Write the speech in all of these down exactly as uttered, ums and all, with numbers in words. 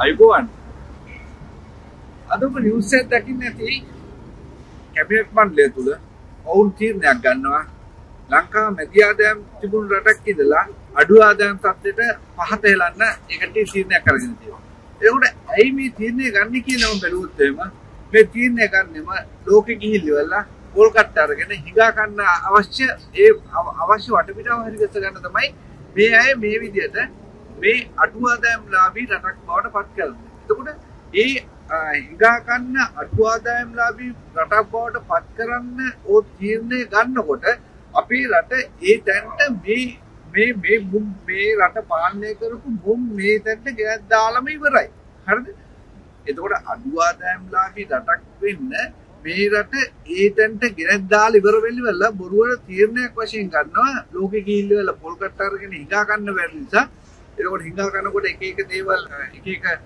I want. Other you said that in the cabinet man letter, own team Nagana, Lanka, Media them, Tibun Ratakidala, Adua them, Tatata, Pahatelana, negative in the current. They would aim it in a Gandiki on the root tema, Metin Naganema, Loki Hilula, Volkata, Higakana, Avasha, Avasha, whatever it is under the mic, may I, maybe the other, may Adua them Labi Ratak Border Patkal. ඒ හිඟා ගන්න අටුවාදායම් ලාභී රටක් බවට පත් කරන්න ඕ තීරණය ගන්නකොට අපේ රට ඒ තැනට මේ මේ මේ මේ රට පාලනය කරපු බොම් මේ තැනට ගෙනත් දාලාම ඉවරයි. හරිද? එතකොට අටුවාදායම් ලාභී රටක් වෙන්න මේ රට ඒ තැනට ගෙනත් දාලා ඉවර වෙලිවල බොරුවල තීරණයක් වශයෙන් ගන්නවා ලෝකෙ කිහිල්ලවල පොල් කට්ට අරගෙන හිඟා ගන්න බැරි නිසා. එතකොට හිඟා ගන්නකොට එක එක දේවල් එක එක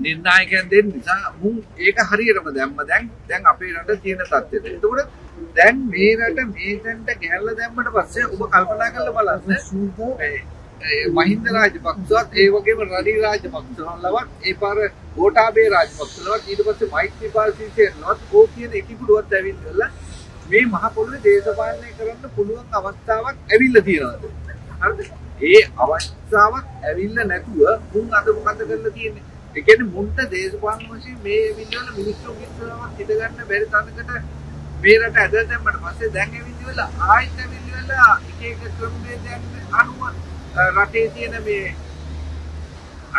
Nina can then move a hurry of them, but then appear under Tina Tatit. Then made at a mate and a gala them, but was a Kalpana Kalabala Mahinda Rajapaksa, Eva gave a Radi Rajapaksa, Lava, Epar, Gotabe Rajapaksa, it was a white people, not Koki and eighty foot of Tavilla, May Mahapuru, days of one acre on the Pulu and Avastava, Avila. A Avastava, Avila Natua, whom other Katakakin. Again, Munta days one was may be done a minister of Kitagana, very Tanaka, made at other than Madamasa, then Avila, I Avila, take a Sunday, then Anu Ratati and away.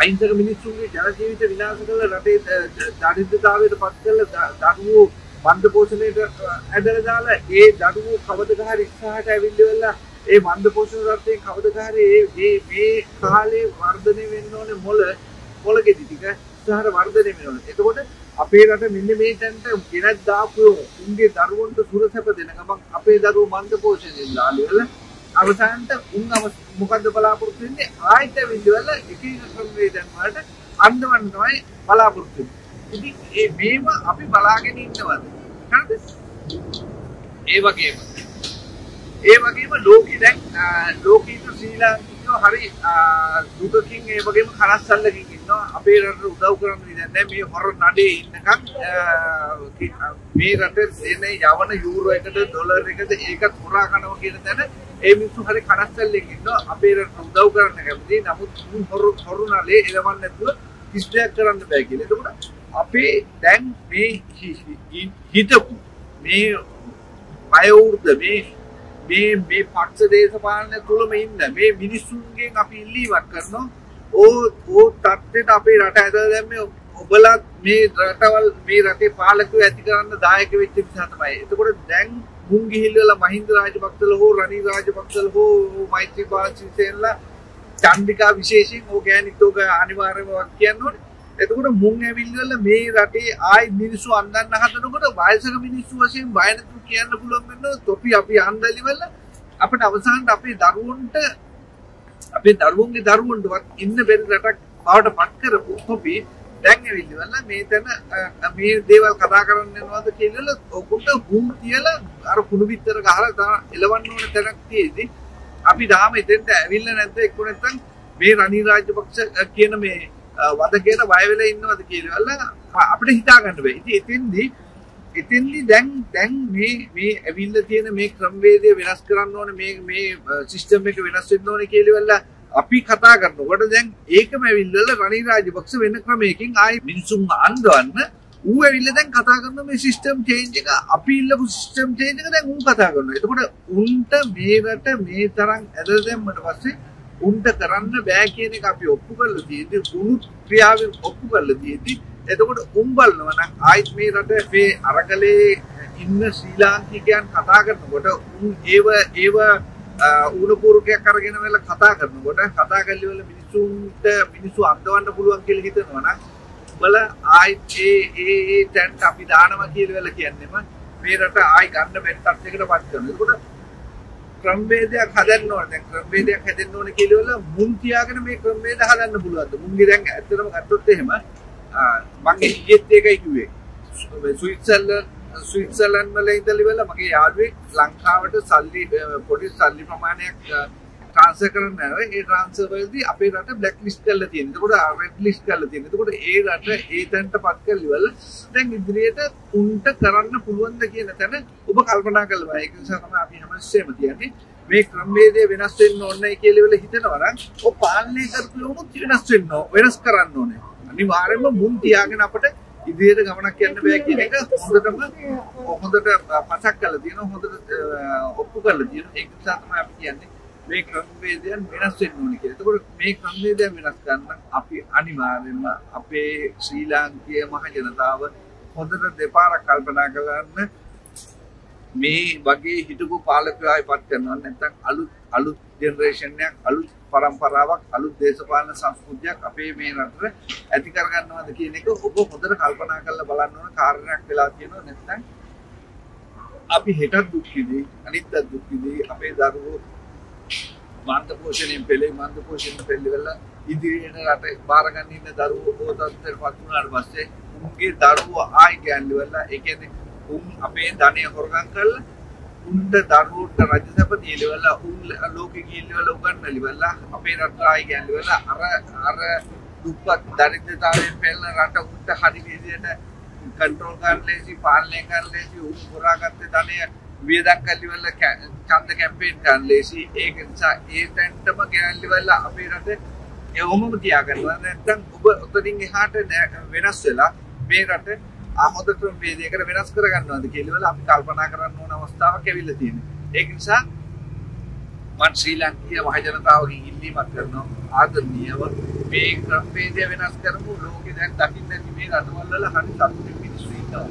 I inter minister with Jalaji, the Vinasaka, Rati, that is the Davi, the Pascal, that who won the portion at Adadala, A, that who covered the Gari, Avila, A, won the portion of the Kavadagari, A, May, Kali, Vardani, Vindon, and Muller. Politica, Sahara Varden. It would appear at a millimeter and Kirat Dapu, Ungi Darwon to Surasapa, then appear the room on the portion in Lalula. Avasanta, Unga Mukandapalapur, I tell Vindula, it is from the murder, and the one by Palapur. It is a beaver, Api Balagani in the other. Can't this? Eva gave Eva gave a Loki then, Loki to Sila. Hari Duka King ever gave Harasal King, no, appeared to Daukan with a name or Nadi in the camp. We rated in a Yavana euro at a dollar, the acre, Purakano, aiming to Hari Harasal King, no, appeared to Daukan, Namut, Horuna lay eleven network, his director on the back. Ape then may hit up me by over the way. May may parts of days upon the Kulumina, may Minisunking up in Livakarno, O O Tartet up in Ratata, Obala, may Rataval, may Rate Palaku Ethica and the Diakovic Satmai. It would then Mungi Hill, Mahindra Rajapaksa, who Rani Rajapaksa, who Maitri Pasisella, Chandika Vishing, Organic Toga, Animara or Kianot. It would have Mungavilla, may Rate, I Minisu and then Nahatanoga, Vice Minister was in Biden. Topi up yonder level up at Avasan, up in Darwund, up in Darwungi Darwund, in the very attack out of Packer of Poppy, Dangavilla, Nathan, a mere Deva Kataka and another Kililla, Okuta, Boom Tiela, or Puluvita Gahara, eleven known at Terakti, Abidame, then the villain and the Kuratan, may Rani Rajapaksa, Kename, Vadaketa, Vivela in the Kililla, Apatita and Way, it in the Itinly then then may may Avila make Ramway the Vinaskarano make may system make Vinasidno Kelivella Api Katagan. What then Akam Avila Rani Rajapaksa Vinakra making I Minsum Andan who Avila then Katagan system changing appeal of system changing and Katagan. It would have Unta Mayvata May Tarang other than Madavasi Unta Karana back in a copy of Pugal theatre, Ulu Priav of Pugal theatre. එතකොට උඹල් නම නම් ආයිත් මේ රටේ මේ අරකලේ ඉන්න ශ්‍රී ලාංකිකයන් කතා කරනකොට උන් ඒව ඒව ඌනපූර්කයක් අරගෙන වෙල කතා කරනකොට කතා කල්ලි වල මිනිසුන්ට මිනිසු අද්දවන්න පුළුවන් කියලා හිතනවා නම් උඹල ආයිත් ඒ ඒ ඒ ටැන්ට් අපි දානවා කියලා වෙල කියන්නේම මේ රට ආයි ගන්න බැට්ටත් එකට පත් කරනවා. එතකොට ක්‍රමවේදයක් හදන්න ඕනේ. දැන් ක්‍රමවේදයක් හදන්න ඕනේ කියලා වෙල මුන් තියාගෙන මේ ක්‍රමවේද හදන්න පුළුවන්ද? මුන්ගේ දැන් ඇත්තටම ගත්තොත් එහෙම Monkey get the Switzerland, Switzerland, Malay, the level of Monkey Yarwick, Lanka, Sally, Police Sally from Manek, transfer කරන්න නැහැ. ඒ transfer වලදී අපේ රට black list කරලා තියෙනවා. ඒකට red list කරලා තියෙනවා. ඒකට ඒ රට ඒ තැනටපත් කරලිවල දැන් ඉදිරියට උන්ට කරන්න පුළුවන්ද කියන තැන ඔබ කල්පනා කළ බෑ. ඒක නිසා තමයි අපි හැමස්සෙම කියන්නේ මේ ක්‍රමවේදය වෙනස් වෙන්න ඕනේ කියලා ඉවල හිතනවා නම් ඔය පාලනය කරපු ලොකුත් වෙනස් වෙන්න ඕන. වෙනස් කරන්න ඕනේ. අනිවාර්යයෙන්ම මුන් තියාගෙන අපිට ඉදිරියට ගමනක් යන්න බෑ කියන එක හොඳටම හොඳට පසක් කරලා තියෙනවා හොඳට ඔප්පු කරලා තියෙනවා ඒක නිසා තමයි අපි කියන්නේ මේ ක්‍රමවේදයන් වෙනස් වෙන්න ඕනේ කියලා. ඒකෝට මේ ක්‍රමවේදයන් වෙනස් කරන්න අපි අනිවාර්යයෙන්ම අපේ ශ්‍රී ලාංකීය මහ ජනතාව හොඳට දෙපාරක් කල්පනා කරගන්න මේ වගේ හිටපු පාලකයෝයි පත් කරනවා නැත්නම් අලුත් අලුත් ජෙනරේෂන් එකක් අලුත් පරම්පරාවක් අලුත් දේශපාලන සංස්කෘතියක් අපේ මේ රටට ඇති කර ගන්නවද කියන එක ඔබ හොඳට කල්පනා කරලා බලන්න ඕන කාරණයක් වෙලා තියෙනවා නැත්නම් අපි හෙටත් දුක් විඳි අනිත්ත් දුක් විඳි අපේ දරුවෝ මන්ද පෝෂණයෙන් පෙළේ මන්ද පෝෂණයෙන් පෙළෙලා ඉදිරියට රට බාර ගන්න ඉන්න දරුවෝ පොතත්තර පත් වුණාට පස්සේ උන්ගේ දරුවෝ ආයි ගෑන් වෙලා ඒ කියන්නේ උන් අපේ ධනය හොරගම් කරලා උන්ට දරුවන්ට රජසැප දීලා උන් ලෝකෙ ගිහිල්ලා උගන්වලා අපේ රටායි ගැලවලා අර අර දුප්පත් දරිද්‍රතාවයෙන් පෙළෙන රට උන්ට හරි විදියට කන්ට්‍රෝල් කරන්නේසි පාලනය කරන්නේසි උන් හොරාගත්තේ ධනය වියදම් කරලිවලා ඡන්ද කැම්පේන් කරන්නේසි ඒක නිසා ඒ තැනටම ගැලවිලා අපේ රට එවමම තියාගන්නවා නැත්නම් ඔබ උතරින් එහාට වෙනස් වෙලා මේ රට ආහොද ක්‍රමවේදයකට වෙනස් කර ගන්නවද කියලා අපි කල්පනා කරන්න ඕන අවස්ථාවක් ඇවිල්ලා තියෙනවා. ඒක නිසා මම ශ්‍රී ලංකීය මහ ජනතාවගෙන් ඉල්ලීමක් කරනවා ආදරණීයව මේ ක්‍රමවේදය වෙනස් කරමු. ලෝකේ දැන් දකින්න නැති මේ රටවල් වල හරි සතුටින් මිනිස්සු ඉන්නවා.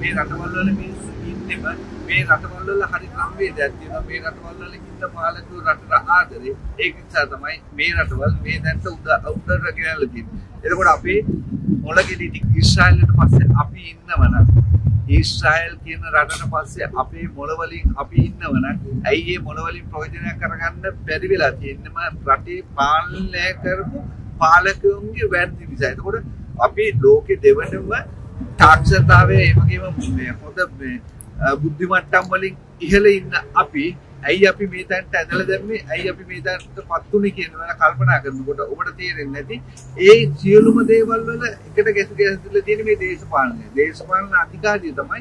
මේ රටවල් වල මිනිස්සු ඉන්නෙම මේ රටවල් වල හරි ක්‍රමවේදයක් තියෙනවා. මේ රටවල් වල ඉන්න පාලකයෝ රටට ආදරේ. ඒක නිසා තමයි මේ රටවල් මේ දැන්ට උදව් උදව් කරගෙන තියෙන්නේ. එතකොට අපේ මොළගෙඩි ඉස්රායලට පස්සේ අපි ඉන්නවනම් ඉස්රායල් කියන රටට පස්සේ අපේ මොළ වලින් අපි ඉන්නවනම් ඇයි මේ මොළ වලින් ප්‍රයෝජනයක් කරගන්න බැරි වෙලා තියෙන්නේ මම රටේ පාලනය කරපු පාලකයන්ගේ වැරදි නිසා. ඒකෝට අපි ලෝකේ දෙවනම තාක්ෂණතාවයේ ඒ වගේම මේ පොද මේ බුද්ධි මට්ටම් වලින් ඉහළ ඉන්න අපි ඇයි අපි මේ තැනට ඇදලා දැම්මේ ඇයි අපි මේ තැනටපත් උනේ කියන එක කල්පනා කරනකොට ඔබට තේරෙන්නේ නැති ඒ සියලුම දේවල් වල එකට ගැසු ගැසුලා තියෙන මේ දේශපාලනය දේශපාලන අධිකාරිය තමයි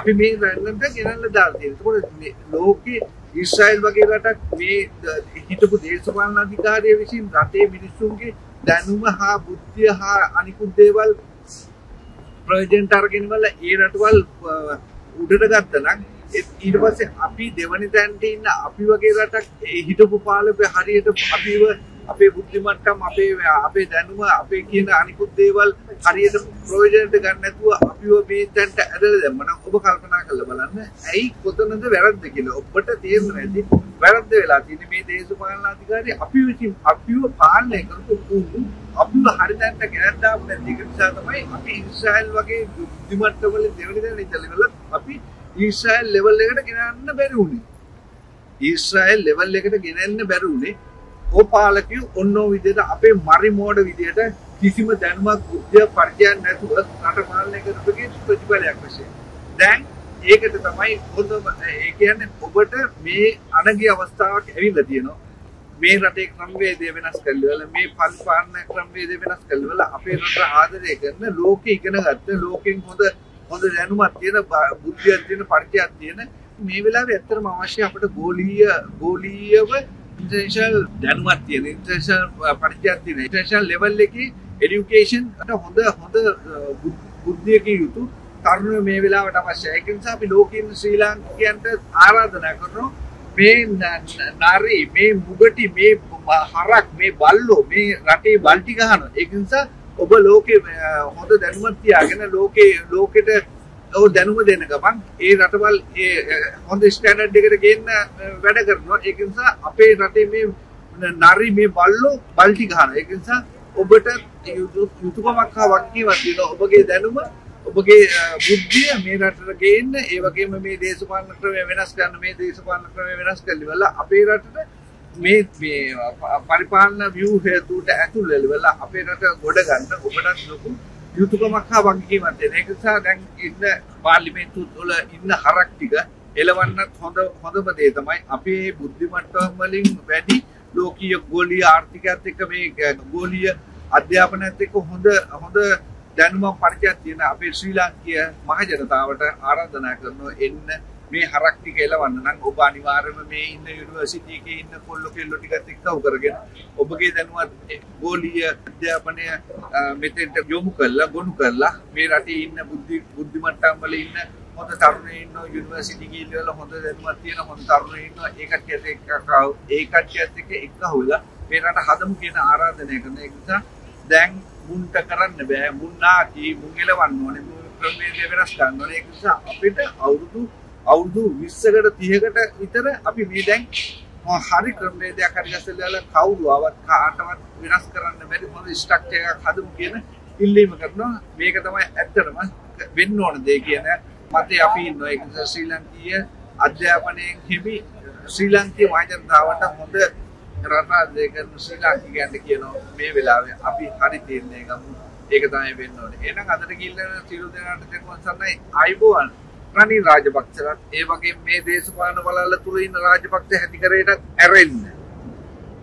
අපි මේ රැල්ලට ගෙනල්ලා දාලා තියෙන්නේ. ඒකෝට මේ ලෝකේ ඉස්රායිල් වගේ රටක් මේ හිටපු දේශපාලන අධිකාරිය විසින් රටේ මිනිස්සුන්ගේ දැනුම හා බුද්ධිය හා අනිකුත් දේවල් ප්‍රයෝජනට අරගෙන වල ඒ රටවල් උඩට ගත්තා නම් ඊට පස්සේ අපි දෙවනි තැනට ඉන්න අපි වගේ රටක් ඒ හිටපු පාලකේ හරියට අපිව අපේ බුද්ධිමට්ටම් අපේ අපේ දැනුම අපේ කියන අනිකුත් දේවල් හරියට ප්‍රයෝජනට ගන්න නැතුව අපිව මේ තැනට ඇදලා දැම්ම නම් ඔබ කල්පනා කරලා බලන්න ඇයි කොතනද වැරද්ද කියලා ඔබට තේරෙන්නේ නැති වැරද්ද වෙලා තියෙන්නේ මේ දේශපාලන අධිකාරිය අපි විසින් අපිව පාලනය කරපු අපිව හරි තැනට ගෙනත් දාපු නැති නිසා තමයි අපි ඉස්රායල් වගේ බුද්ධිමට්ටම් වල දෙවනි තැන ඉඳලා අපි ඊශ්‍රායල් ලෙවල් එකට ගෙනන්න බැරි වුණේ. ඊශ්‍රායල් ලෙවල් එකට ගෙනන්න බැරි වුණේ ඕපාලකයෝ ඔන්නෝ විදිහට අපේ මරි මෝඩ විදිහට කිසිම දැනුමක් බුද්ධිය පරිඥාවක් නැතුව රට පාලනය කරපුගේ ප්‍රතිඵලයක් වශයෙන්. දැන් ඒකට තමයි හොඳම ඒ කියන්නේ ඔබට මේ අනගිය අවස්ථාවක් ඇවිල්ලා තියෙනවා. මේ රටේ ක්‍රමවේදය වෙනස් කරලා මේ පරිපාලන ක්‍රමවේදය වෙනස් කරලා අපේ රට ආදරය කරන ලෝකේ ඉගෙනගත්ත ලෝකෙන් හොඳ හොඳ දැනුමක් තියෙන බුද්ධියක් තියෙන පරිචයක් තියෙන මේ වෙලාවේ ඇත්තටම අවශ්‍ය අපිට ගෝලීය ගෝලීයව ඉන්ටර්නැෂනල් දැනුමක් තියෙන ඉන්ටර්නැෂනල් පරිචයක් තියෙන ඉන්ටර්නැෂනල් ලෙවල් එකේ এডুকেෂන් අට හොඳ හොඳ බුද්ධියකින් යුතු තරුණයෝ මේ වෙලාවට අවශ්‍යයි. ඒක නිසා අපි ලෝකයේ ඉන්න ශ්‍රී ලාංකිකයන්ට ආරාධනා කරනවා මේ නාරි මේ මුගටි මේ හරක් මේ බල්ලෝ මේ රටේ බල්ටි ගහනවා. ඒක නිසා ඔබ ලෝකේ හොඳ දැනුමක් තියාගෙන ලෝකේ ලෝකෙට ඔය දැනුම දෙන ගමන් ඒ රටවල් ඒ හොඳ ස්ටෑන්ඩඩ් එකට ගේන්න වැඩ කරනවා. ඒක නිසා අපේ රටේ මේ නරි මේ බල්ලෝ බල්ටි ගහනවා. ඒක නිසා ඔබට යුතුයකමක් හා වගකීමක් තියෙනවා. ඔබගේ දැනුම ඔබගේ බුද්ධිය මේ රටට ගේන්න ඒ වගේම මේ දේශපාලන ක්‍රමය වෙනස් කරන මේ දේශපාලන ක්‍රමය වෙනස් කරලිවලා අපේ රටට මේ මේ පරිපාලන ව්‍යුහය තුට ඇතුල් වෙලා අපේ රට ගොඩ ගන්න ඔබට ලොකු යුතුයකමක් හා වගකීමක් තියෙන. ඒක නිසා දැන් ඉන්න පාර්ලිමේන්තු වල ඉන්න හරක් ටික එලවන්නත් හොඳ හොඳම දේ තමයි අපේ බුද්ධිමට්ටම් වලින් වැඩි ලෝකීය ගෝලීය ආර්ථිකයත් එක්ක මේ ගෝලීය අධ්‍යාපනයත් එක්ක හොඳ හොඳ දැනුමක් පරිචයක් තියෙන අපේ ශ්‍රී ලාංකීය මහ ජනතාවට ආරාධනා කරනවා එන්න මේ හරක් ටික එලවන්න නම් ඔබ අනිවාර්යයෙන්ම මේ ඉන්න යුනිවර්සිටි එකේ ඉන්න කොල්ලෝ කෙල්ලෝ ටිකත් එක්ක උකරගෙන ඔබගේ දැනුවත් ගෝලීය අධ්‍යාපනය මෙතෙන්ට යොමු කරලා ගොනු කරලා මේ රටේ ඉන්න බුද්ධි බුද්ධිමට්ටම් වල ඉන්න හොඳ තරුණයෝ ඉන්නවා යුනිවර්සිටි ගිහිල්ලා වල හොඳ දැනුමක් තියෙන හොඳ තරුණයෝ ඉන්නවා ඒකට එක්ක ඒකට එක්ක එක්කහුවලා මේ රට හදමු කියන ආරාධනය කරන එක නිසා දැන් මුන්ට කරන්න බෑ මුන්නා කී මුන් එලවන්න ඕනේ ප්‍රමේය වෙනස් ගන්න ඕනේ ඒක නිසා අපිට අවුරුදු අවුරුදු විස්සකට තිහකට විතර අපි මේ දැන් හරි ක්‍රමවේදයක් හරි ගැසෙලා කවුරුවත් කාටවත් වෙනස් කරන්න බැරි මොන ස්ට්‍රක්චර් එකක් හදමු කියන ඉල්ලීම කරනවා මේක තමයි ඇත්තටම වෙන්න ඕන දේ කියන මතේ අපි ඉන්නවා ඒක නිසා ශ්‍රී ලංකීය අධ්‍යාපනයෙන් හිමි ශ්‍රී ලංකීය මහජනතාවට හොඳ රටාදේ කරන ශ්‍රී ලංකිකයන්ට කියනවා මේ වෙලාවේ අපි හරි තීරණය ගමු ඒක තමයි වෙන්න ඕනේ එහෙනම් අදට කිල්ලන සියලු දෙනාට දෙකවත් සන්නයි අයිබෝවන් Rani Rajapaksa, Evaki made this one of Alla Turin Rajapaksa had decorated Erin.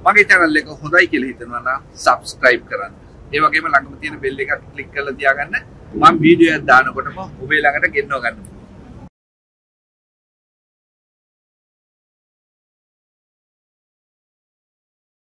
Magitan Lego Hudaikilitana, subscribe current. Evaki Lakamutin will click Kaladiagana, one video at Dana Potamo, who will again no gun.